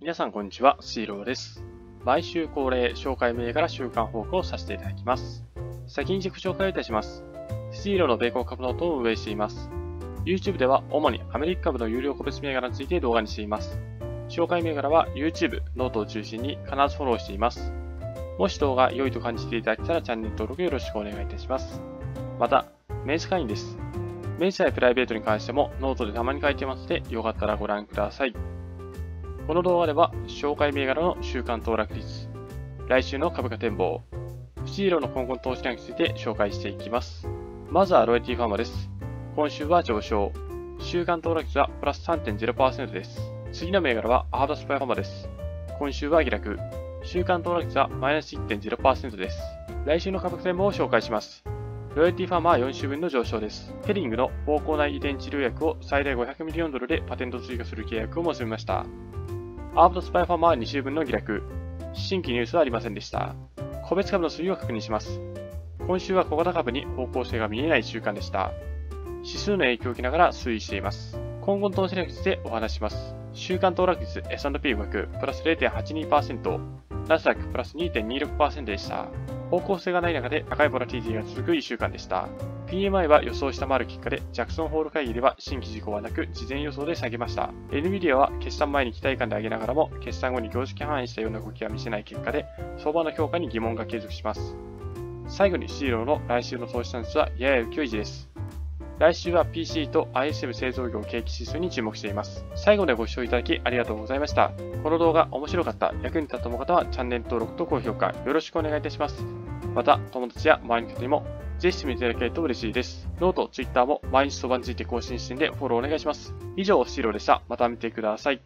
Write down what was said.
皆さんこんにちは、CLOです。毎週恒例、紹介銘柄週間報告をさせていただきます。先に自己紹介をいたします。CLOの米国株ノートを運営しています。YouTube では主にアメリカ株の有料個別銘柄について動画にしています。紹介銘柄は YouTube、ノートを中心に必ずフォローしています。もし動画良いと感じていただけたらチャンネル登録よろしくお願いいたします。また、明治会員です。明治対プライベートに関してもノートでたまに書いてますので、よかったらご覧ください。この動画では、紹介銘柄の週間騰落率、来週の株価展望、CLOの今後の投資戦略について紹介していきます。まずはロイティファーマです。今週は上昇。週間騰落率はプラス 3.0% です。次の銘柄はアハドスパイファーマです。今週は下落。週間騰落率はマイナス 1.0% です。来週の株価展望を紹介します。ロイティファーマは4週分の上昇です。ヘリングの膀胱内遺伝治療薬を最大500ミリオンドルでパテント追加する契約を結びました。アーブドスパイファーマは2週分の下落。新規ニュースはありませんでした。個別株の推移を確認します。今週は小型株に方向性が見えない1週間でした。指数の影響を受けながら推移しています。今後の投資戦略についてお話します。週間騰落率 S&P500 プラス 0.82%、ナスダックプラス 2.26% でした。方向性がない中で高いボラティリティが続く1週間でした。PMI は予想を下回る結果で、ジャクソンホール会議では新規事項はなく、事前予想で下げました。NVIDIA は決算前に期待感で上げながらも、決算後に業績反映したような動きは見せない結果で、相場の評価に疑問が継続します。最後に CLO の来週の投資チャンスはやや浮きを維持です。来週は PC と ISM 製造業景気指数に注目しています。最後までご視聴いただきありがとうございました。この動画面白かった、役に立ったと思う方はチャンネル登録と高評価よろしくお願いいたします。また、友達や周りの方にもぜひしてみていただけると嬉しいです。ノート、Twitter も毎日そばについて更新しているのでフォローお願いします。以上、シロでした。また見てください。